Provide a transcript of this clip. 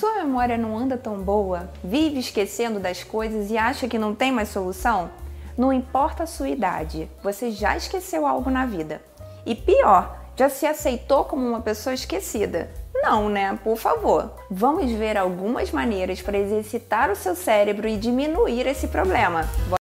Sua memória não anda tão boa? Vive esquecendo das coisas e acha que não tem mais solução? Não importa a sua idade, você já esqueceu algo na vida. E pior, já se aceitou como uma pessoa esquecida. Não, né? Por favor. Vamos ver algumas maneiras para exercitar o seu cérebro e diminuir esse problema.